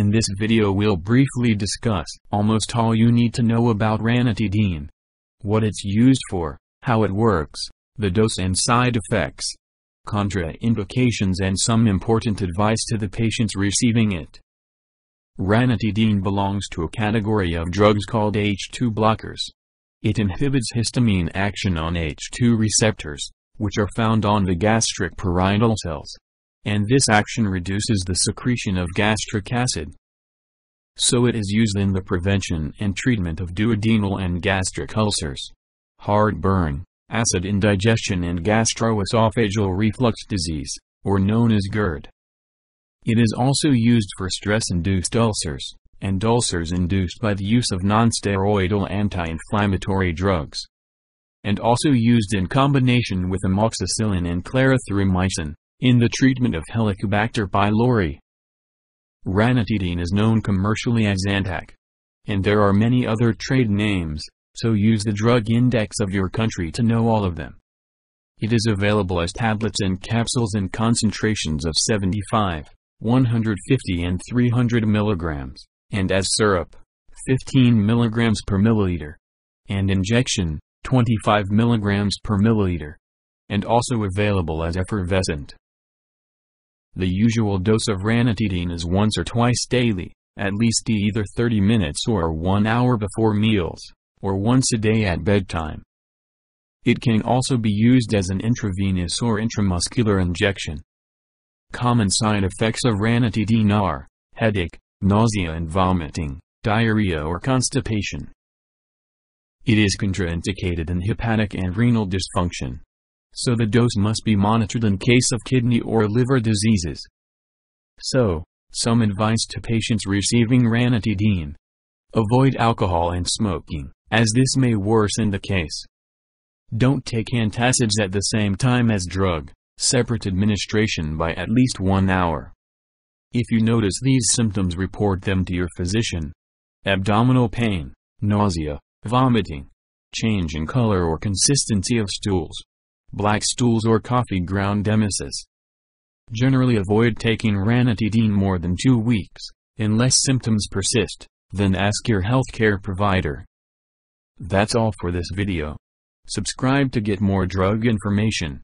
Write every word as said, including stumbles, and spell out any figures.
In this video we'll briefly discuss almost all you need to know about ranitidine. What it's used for, how it works, the dose and side effects, contraindications and some important advice to the patients receiving it. Ranitidine belongs to a category of drugs called H two blockers. It inhibits histamine action on H two receptors, which are found on the gastric parietal cells, and this action reduces the secretion of gastric acid. So it is used in the prevention and treatment of duodenal and gastric ulcers, heartburn, acid indigestion and gastroesophageal reflux disease, or known as GERD. It is also used for stress-induced ulcers, and ulcers induced by the use of non-steroidal anti-inflammatory drugs, and also used in combination with amoxicillin and clarithromycin, in the treatment of Helicobacter pylori. Ranitidine is known commercially as Zantac, and there are many other trade names, so use the drug index of your country to know all of them. It is available as tablets and capsules in concentrations of seventy-five, one hundred fifty and three hundred milligrams, and as syrup, fifteen milligrams per milliliter, and injection, twenty-five milligrams per milliliter, and also available as effervescent. The usual dose of ranitidine is once or twice daily, at least either thirty minutes or one hour before meals, or once a day at bedtime. It can also be used as an intravenous or intramuscular injection. Common side effects of ranitidine are headache, nausea and vomiting, diarrhea or constipation. It is contraindicated in hepatic and renal dysfunction, so the dose must be monitored in case of kidney or liver diseases. So, some advice to patients receiving ranitidine. Avoid alcohol and smoking, as this may worsen the case. Don't take antacids at the same time as drug, separate administration by at least one hour. If you notice these symptoms, report them to your physician. Abdominal pain, nausea, vomiting, change in color or consistency of stools, black stools or coffee ground emesis. Generally avoid taking ranitidine more than two weeks, unless symptoms persist, then ask your healthcare provider. That's all for this video. Subscribe to get more drug information.